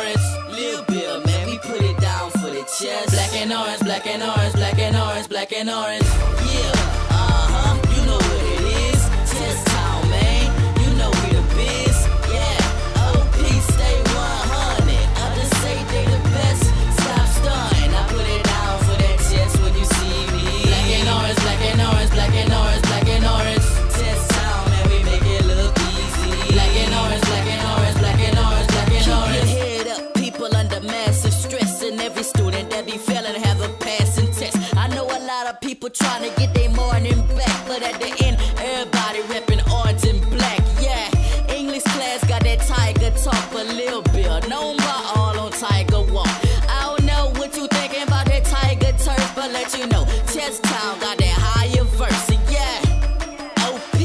orange, Lil Bill, man, we put it down for the chest. Black and orange, black and orange, black and orange, black and orange. Yeah, you know what it is. Chest town, man, you know we the biz. Yeah, OP stay 100. Others say they the best. Stop stunning, I put it down for that chest when you see me. Black and orange, black and orange, black and orange, black and orange. Chest town, man, we make it look easy. Black and orange, black and orange, black and orange, black and orange. Keep your head up, people under massive stress, and every student that be failing have a passing test. I know a lot of people trying to get their morning back, but at the end, everybody repping orange and black. Yeah, English class got that tiger talk, but Lil Bill, no more all on tiger walk. I don't know what you thinking about that tiger turf, but let you know, Chest Town got that higher verse. Yeah, OP,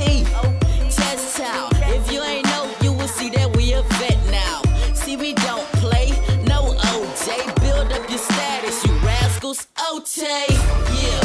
Chest Town. If you ain't know, you will see that we a vet now. See, we don't play, no OJ. Build up your status, you rascals, OJ. Yeah,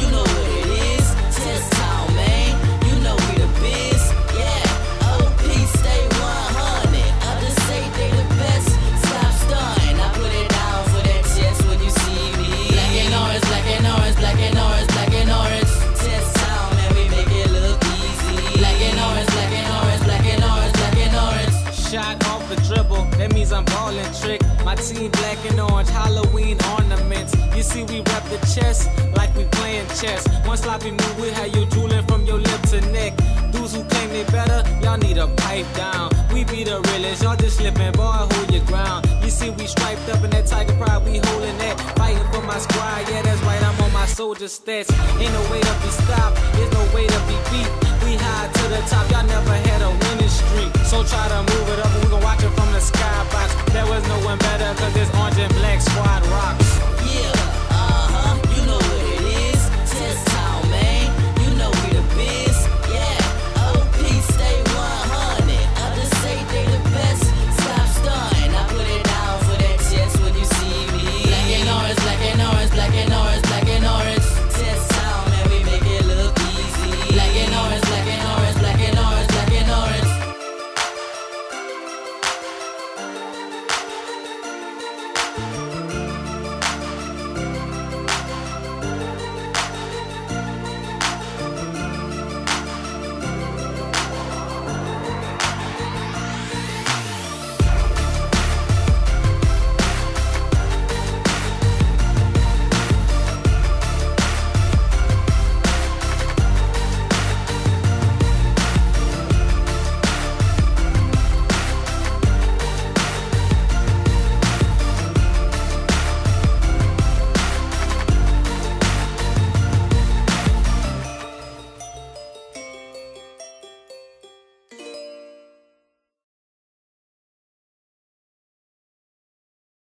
you know what it is. Chest Town, man, you know we the biz. Yeah, OP stay 100. Others say they the best. Stop stunning, I put it down for that chest when you see me. Black and orange, black and orange, black and orange, black and orange. Chest Town, man, we make it look easy. Black and orange, black and orange, black and orange, black and orange. Shot off the dribble, that means I'm ballin' trick. My team black and orange, Halloween ornaments. You see we rep the chest like we playing chess. One sloppy move, we have you drooling from your lip to neck. Dudes who claim they better, y'all need a pipe down. We be the realest, y'all just slipping, boy, hold your ground. You see we striped up in that tiger pride, we holding that. Fighting for my squad, yeah, that's right, I'm on my soldier stats. Ain't no way to be stopped, there's no way to be beat. We high to the top, y'all never had a winning streak. So try to move it up, and we gon' watch it from the